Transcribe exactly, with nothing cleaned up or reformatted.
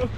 Ugh.